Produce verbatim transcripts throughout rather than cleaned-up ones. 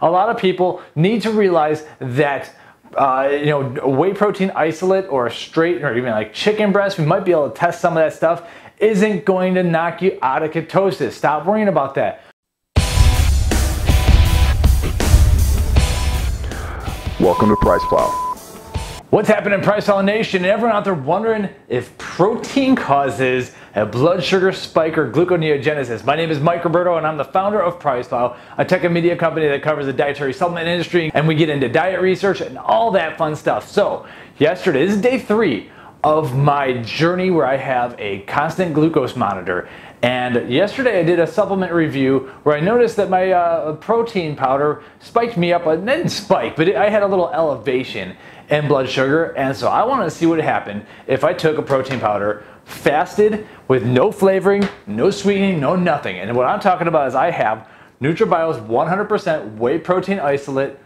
A lot of people need to realize that uh, you know, whey protein isolate or a straight or even like chicken breast, we might be able to test some of that stuff, isn't going to knock you out of ketosis. Stop worrying about that. Welcome to PricePlow. What's happening, PricePlow Nation, and everyone out there wondering if protein causes a blood sugar spike or gluconeogenesis. My name is Mike Roberto, and I'm the founder of PricePlow, a tech and media company that covers the dietary supplement industry, and we get into diet research and all that fun stuff. So yesterday, this is day three of my journey where I have a constant glucose monitor. And yesterday I did a supplement review where I noticed that my uh, protein powder spiked me up, and didn't spike, but it, I had a little elevation in blood sugar. And so I wanted to see what happened if I took a protein powder fasted with no flavoring, no sweetening, no nothing. And what I'm talking about is I have NutraBio's one hundred percent whey protein isolate,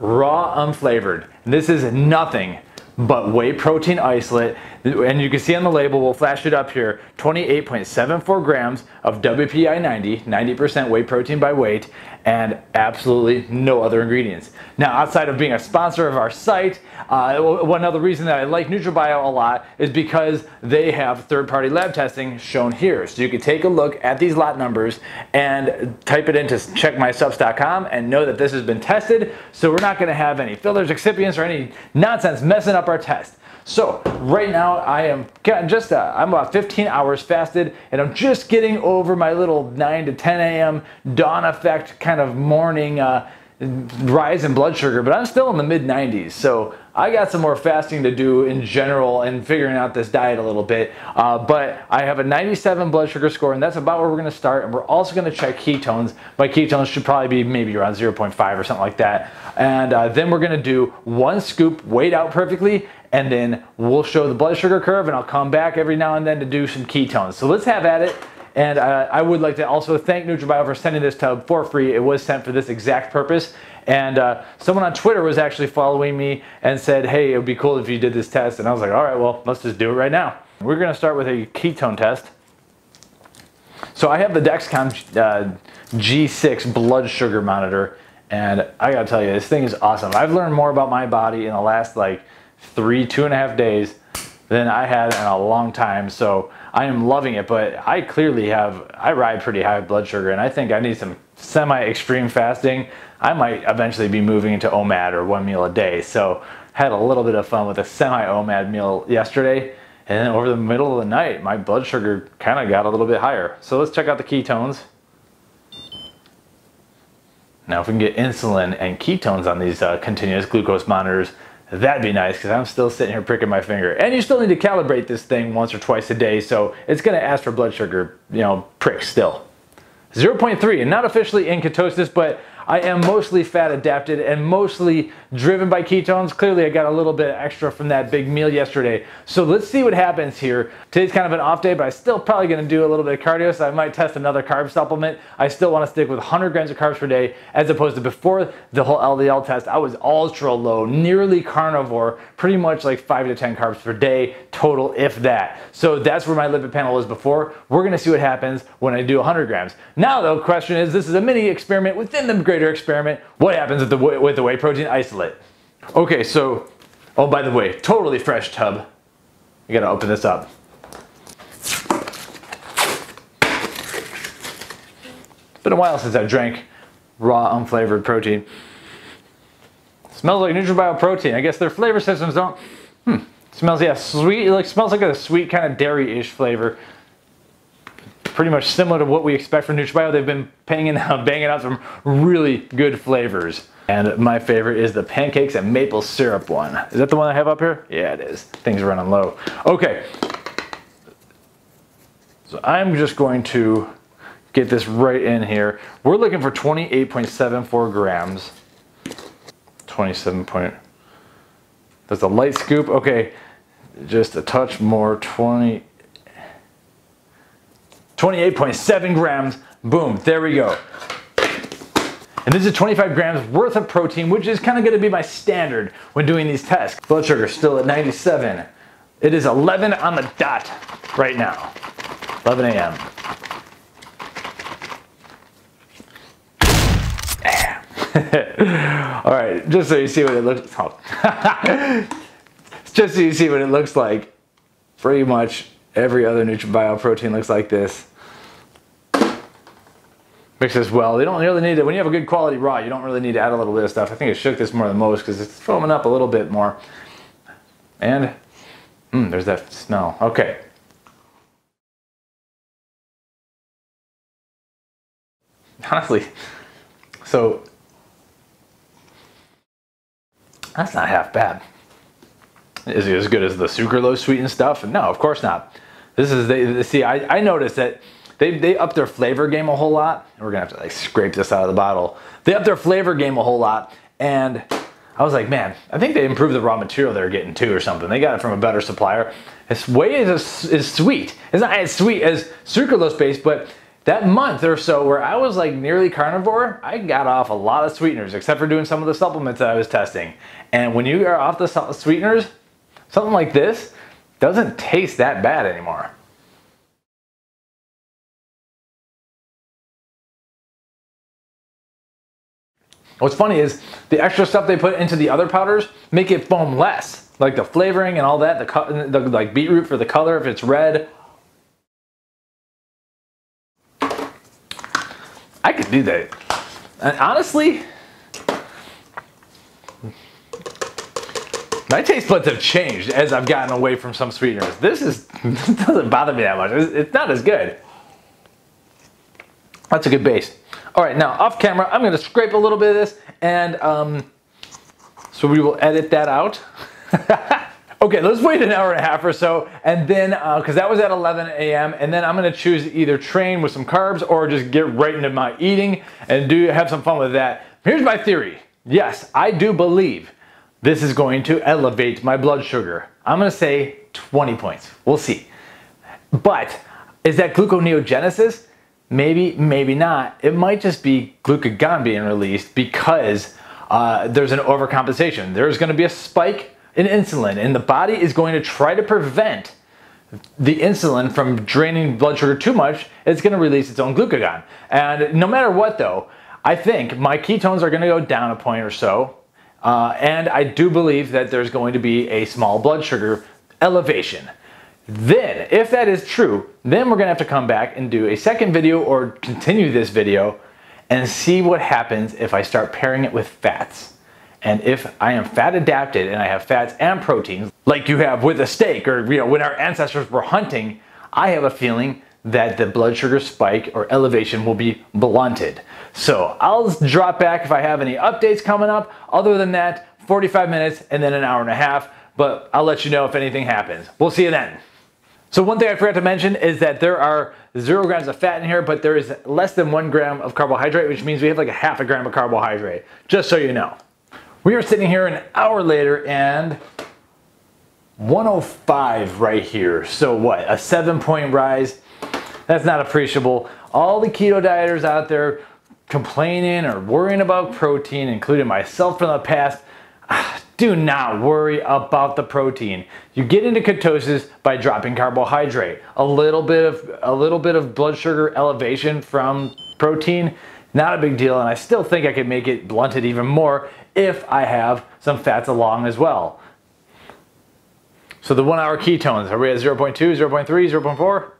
raw, unflavored. And this is nothing but whey protein isolate, and you can see on the label, we'll flash it up here, twenty-eight point seven four grams of W P I ninety, ninety percent whey protein by weight, and absolutely no other ingredients. Now, outside of being a sponsor of our site, uh, one other reason that I like NutraBio a lot is because they have third-party lab testing shown here. So you can take a look at these lot numbers and type it into check my supps dot com and know that this has been tested, so we're not gonna have any fillers, excipients, or any nonsense messing up our test. So right now I am just uh, I'm about fifteen hours fasted, and I'm just getting over my little nine to ten A M dawn effect kind of morning uh, rise in blood sugar, but I'm still in the mid nineties, so I got some more fasting to do in general and figuring out this diet a little bit, uh, but I have a ninety-seven blood sugar score, and that's about where we're going to start. And we're also going to check ketones. My ketones should probably be maybe around zero point five or something like that, and uh, then we're going to do one scoop, weighed out perfectly, and then we'll show the blood sugar curve, and I'll come back every now and then to do some ketones. So let's have at it. And uh, I would like to also thank NutraBio for sending this tub for free. It was sent for this exact purpose. And uh, someone on Twitter was actually following me and said, hey, it would be cool if you did this test. And I was like, all right, well, let's just do it right now. We're gonna start with a ketone test. So I have the Dexcom uh, G six blood sugar monitor. And I gotta tell you, this thing is awesome. I've learned more about my body in the last like three, two and a half days than I had in a long time, so I am loving it. But I clearly have, I ride pretty high blood sugar, and I think I need some semi-extreme fasting. I might eventually be moving into O M A D, or one meal a day. So had a little bit of fun with a semi-O M A D meal yesterday, and then over the middle of the night, my blood sugar kind of got a little bit higher. So let's check out the ketones. Now if we can get insulin and ketones on these uh, continuous glucose monitors, that'd be nice, because I'm still sitting here pricking my finger. And you still need to calibrate this thing once or twice a day, so it's gonna ask for blood sugar, you know, pricks still. zero point three, and not officially in ketosis, but I am mostly fat adapted and mostly driven by ketones. Clearly I got a little bit extra from that big meal yesterday. So let's see what happens here. Today's kind of an off day, but I'm still probably gonna do a little bit of cardio, so I might test another carb supplement. I still wanna stick with one hundred grams of carbs per day, as opposed to before the whole L D L test, I was ultra low, nearly carnivore, pretty much like five to ten carbs per day total, if that. So that's where my lipid panel was before. We're gonna see what happens when I do one hundred grams. Now the question is, this is a mini experiment within the greater experiment. What happens with the, with the whey protein isolate? Okay, so, oh, by the way, totally fresh tub. You gotta open this up. It's been a while since I drank raw, unflavored protein. Smells like NutraBio protein. I guess their flavor systems don't, hmm, smells, yeah, sweet, like smells like a sweet kind of dairy-ish flavor. Pretty much similar to what we expect from NutraBio. They've been banging out, banging out some really good flavors. And my favorite is the pancakes and maple syrup one. Is that the one I have up here? Yeah, it is. Things are running low. Okay. So I'm just going to get this right in here. We're looking for twenty-eight point seven four grams. twenty-seven point, that's a light scoop. Okay, just a touch more, twenty. twenty-eight point seven grams, boom, there we go. And this is twenty-five grams worth of protein, which is kind of gonna be my standard when doing these tests. Blood sugar still at ninety-seven. It is eleven on the dot right now, eleven A M All right, just so you see what it looks oh. just so you see what it looks like. Pretty much every other NutraBio protein looks like this. Mix this well. You don't really need it. When you have a good quality raw, you don't really need to add a little bit of stuff. I think it shook this more than most because it's foaming up a little bit more. And mm, there's that smell. Okay. Honestly, so that's not half bad. Is it as good as the sucralose sweetened stuff? No, of course not. This is, they, see, I, I noticed that they, they up their flavor game a whole lot. And we're gonna have to like scrape this out of the bottle. They up their flavor game a whole lot. And I was like, man, I think they improved the raw material they're getting too or something. They got it from a better supplier. It's way as, as sweet. It's not as sweet as sucralose based, but that month or so where I was like nearly carnivore, I got off a lot of sweeteners, except for doing some of the supplements that I was testing. And when you are off the sweeteners, something like this doesn't taste that bad anymore. What's funny is the extra stuff they put into the other powders make it foam less, like the flavoring and all that, the, the like beetroot for the color if it's red. I could do that. And honestly, my taste buds have changed as I've gotten away from some sweeteners. This is this doesn't bother me that much. It's not as good. That's a good base. All right, now off camera, I'm gonna scrape a little bit of this and um, so we will edit that out. Okay, let's wait an hour and a half or so, and then, because uh, that was at eleven A M, and then I'm gonna choose to either train with some carbs or just get right into my eating and do have some fun with that. Here's my theory. Yes, I do believe this is going to elevate my blood sugar. I'm gonna say twenty points, we'll see. But is that gluconeogenesis? Maybe, maybe not. It might just be glucagon being released because uh, there's an overcompensation. There's gonna be a spike in insulin, and the body is going to try to prevent the insulin from draining blood sugar too much. It's going to release its own glucagon. And no matter what though, I think my ketones are going to go down a point or so, uh, and I do believe that there's going to be a small blood sugar elevation. Then, if that is true, then we're going to have to come back and do a second video or continue this video and see what happens if I start pairing it with fats. And if I am fat adapted and I have fats and proteins, like you have with a steak or you know when our ancestors were hunting, I have a feeling that the blood sugar spike or elevation will be blunted. So I'll drop back if I have any updates coming up. Other than that, forty-five minutes and then an hour and a half, but I'll let you know if anything happens. We'll see you then. So one thing I forgot to mention is that there are zero grams of fat in here, but there is less than one gram of carbohydrate, which means we have like a half a gram of carbohydrate, just so you know. We are sitting here an hour later and one oh five right here. So what, a seven point rise? That's not appreciable. All the keto dieters out there complaining or worrying about protein, including myself from the past, do not worry about the protein. You get into ketosis by dropping carbohydrate. A little bit of, a little bit of blood sugar elevation from protein, not a big deal, and I still think I could make it blunted even more if I have some fats along as well. So the one hour ketones, are we at zero point two, zero point three, zero point four,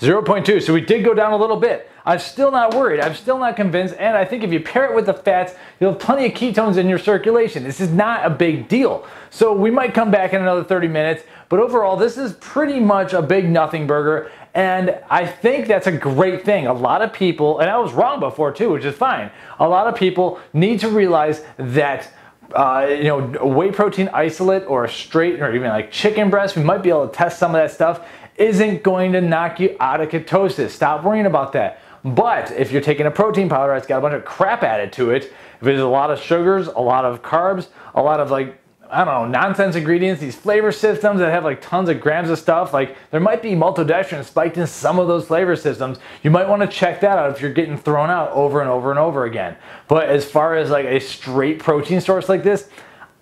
zero point two? So we did go down a little bit. I'm still not worried, I'm still not convinced, and I think if you pair it with the fats, you'll have plenty of ketones in your circulation. This is not a big deal. So we might come back in another thirty minutes, but overall this is pretty much a big nothing burger. And I think that's a great thing. A lot of people, and I was wrong before too, which is fine. A lot of people need to realize that uh, you know, whey protein isolate or a straight or even like chicken breast, we might be able to test some of that stuff, isn't going to knock you out of ketosis. Stop worrying about that. But if you're taking a protein powder that's got a bunch of crap added to it, if there's a lot of sugars, a lot of carbs, a lot of like, I don't know, nonsense ingredients, these flavor systems that have like tons of grams of stuff, like there might be maltodextrin spiked in some of those flavor systems. You might want to check that out if you're getting thrown out over and over and over again. But as far as like a straight protein source like this,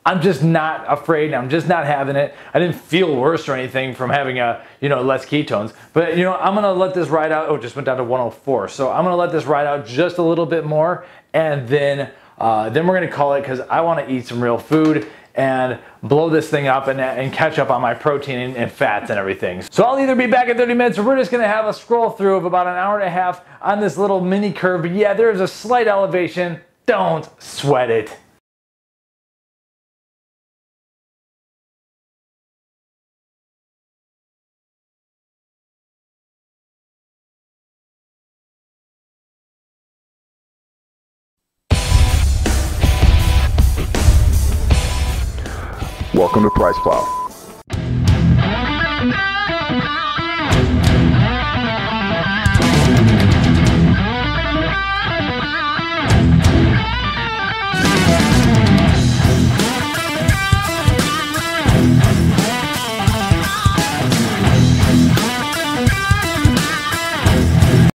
I'm just not afraid, I'm just not having it. I didn't feel worse or anything from having a, you know, less ketones. But you know, I'm gonna let this ride out. Oh, it just went down to one oh four. So I'm gonna let this ride out just a little bit more, and then Uh, then we're gonna call it, because I wanna eat some real food and blow this thing up and, and catch up on my protein and, and fats and everything. So I'll either be back in thirty minutes or we're just gonna have a scroll through of about an hour and a half on this little mini curve. But yeah, there's a slight elevation. Don't sweat it. Welcome to PricePlow.